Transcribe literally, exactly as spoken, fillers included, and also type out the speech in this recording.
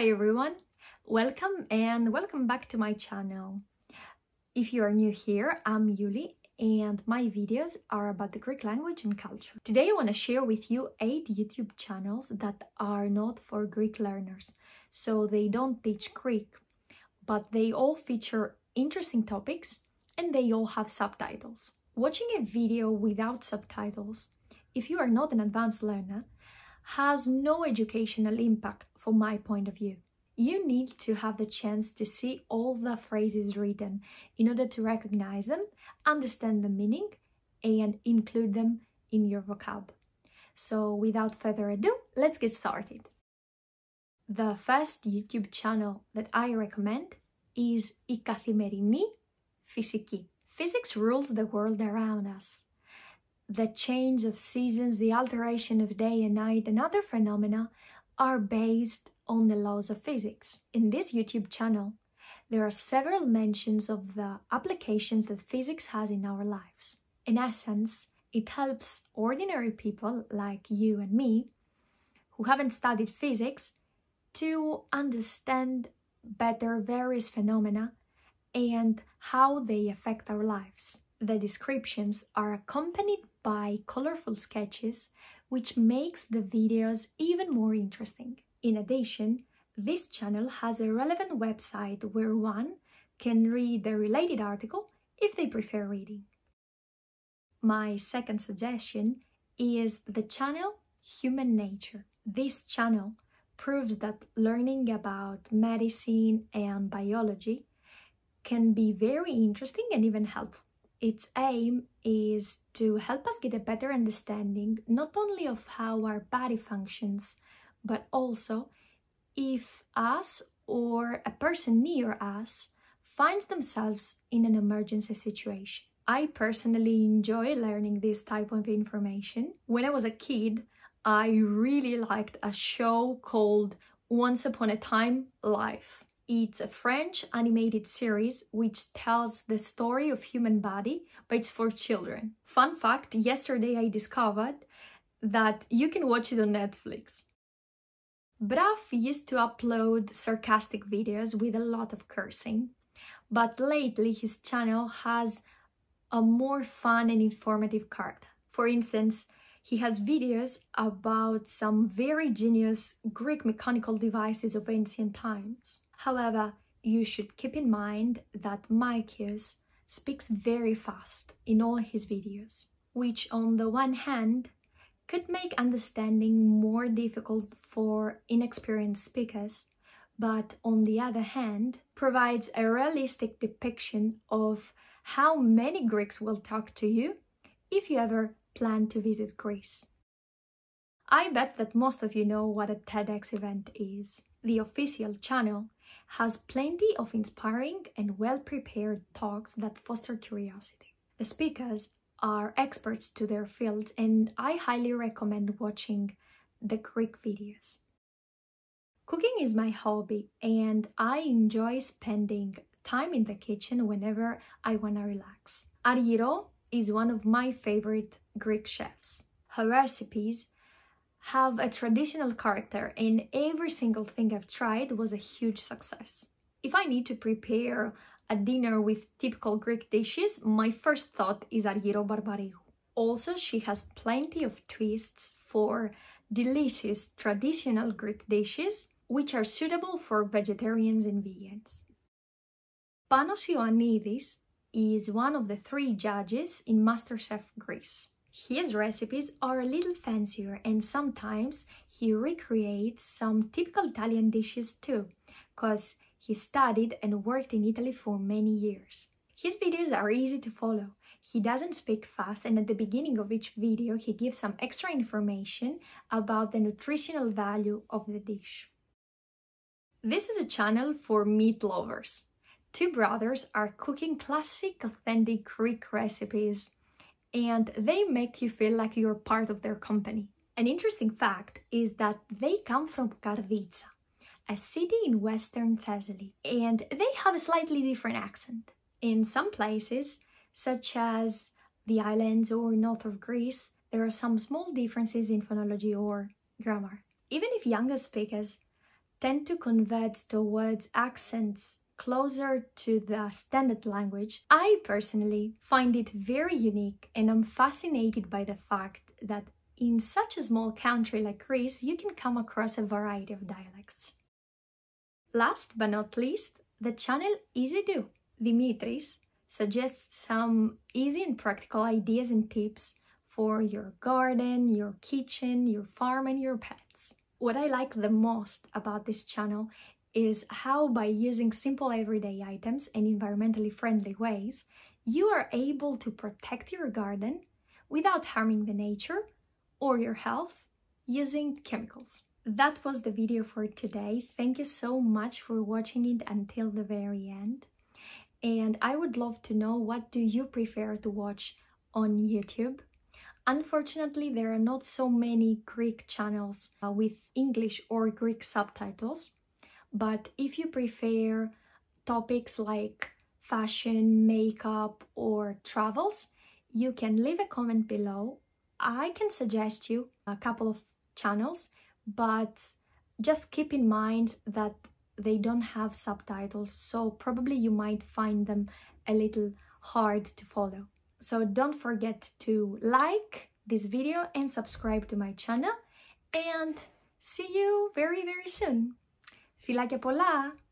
Hi everyone, welcome and welcome back to my channel. If you are new here, I'm Yuli and my videos are about the Greek language and culture. Today I want to share with you eight YouTube channels that are not for Greek learners. So they don't teach Greek, but they all feature interesting topics and they all have subtitles. Watching a video without subtitles, if you are not an advanced learner, has no educational impact from my point of view. You need to have the chance to see all the phrases written in order to recognize them, understand the meaning, and include them in your vocab. So without further ado, let's get started. The first YouTube channel that I recommend is η Καθημερινή Φυσική. Physics rules the world around us. The change of seasons, the alteration of day and night, and other phenomena are based on the laws of physics. In this YouTube channel, there are several mentions of the applications that physics has in our lives. In essence, it helps ordinary people like you and me, who haven't studied physics, to understand better various phenomena and how they affect our lives. The descriptions are accompanied by colorful sketches, which makes the videos even more interesting. In addition, this channel has a relevant website where one can read the related article if they prefer reading. My second suggestion is the channel Human Nature. This channel proves that learning about medicine and biology can be very interesting and even helpful. Its aim is to help us get a better understanding not only of how our body functions, but also if us or a person near us finds themselves in an emergency situation. I personally enjoy learning this type of information. When I was a kid, I really liked a show called Once Upon a Time Life. It's a French animated series which tells the story of human body, but it's for children. Fun fact, yesterday I discovered that you can watch it on Netflix. Braff used to upload sarcastic videos with a lot of cursing, but lately his channel has a more fun and informative card. For instance, he has videos about some very genius Greek mechanical devices of ancient times. However, you should keep in mind that Mikeius speaks very fast in all his videos, which on the one hand could make understanding more difficult for inexperienced speakers, but on the other hand provides a realistic depiction of how many Greeks will talk to you if you ever plan to visit Greece. I bet that most of you know what a TEDx event is. The official channel has plenty of inspiring and well-prepared talks that foster curiosity. The speakers are experts to their fields and I highly recommend watching the Greek videos. Cooking is my hobby and I enjoy spending time in the kitchen whenever I want to relax. Argiro is one of my favorite Greek chefs. Her recipes have a traditional character and every single thing I've tried was a huge success. If I need to prepare a dinner with typical Greek dishes, my first thought is Argiro Barbarigou. Also, she has plenty of twists for delicious traditional Greek dishes, which are suitable for vegetarians and vegans. Panos Ioannidis is one of the three judges in MasterChef Greece. His recipes are a little fancier and sometimes he recreates some typical Italian dishes too, because he studied and worked in Italy for many years. His videos are easy to follow. He doesn't speak fast and at the beginning of each video he gives some extra information about the nutritional value of the dish. This is a channel for meat lovers. Two brothers are cooking classic authentic Greek recipes and they make you feel like you're part of their company. An interesting fact is that they come from Cardizza, a city in western Thessaly, and they have a slightly different accent. In some places, such as the islands or north of Greece, there are some small differences in phonology or grammar. Even if younger speakers tend to converge towards accents closer to the standard language, I personally find it very unique, and I'm fascinated by the fact that in such a small country like Greece, you can come across a variety of dialects. Last but not least, the channel Easy Do, Dimitris, suggests some easy and practical ideas and tips for your garden, your kitchen, your farm and your pets. What I like the most about this channel is how by using simple everyday items and environmentally friendly ways, you are able to protect your garden without harming the nature or your health using chemicals. That was the video for today. Thank you so much for watching it until the very end. And I would love to know, what do you prefer to watch on YouTube? Unfortunately, there are not so many Greek channels uh, with English or Greek subtitles. But if you prefer topics like fashion, makeup or travels, you can leave a comment below. I can suggest you a couple of channels, but just keep in mind that they don't have subtitles, so probably you might find them a little hard to follow. So don't forget to like this video and subscribe to my channel, and see you very very soon! Φιλάκια πολλά!